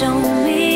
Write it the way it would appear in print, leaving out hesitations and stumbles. show me.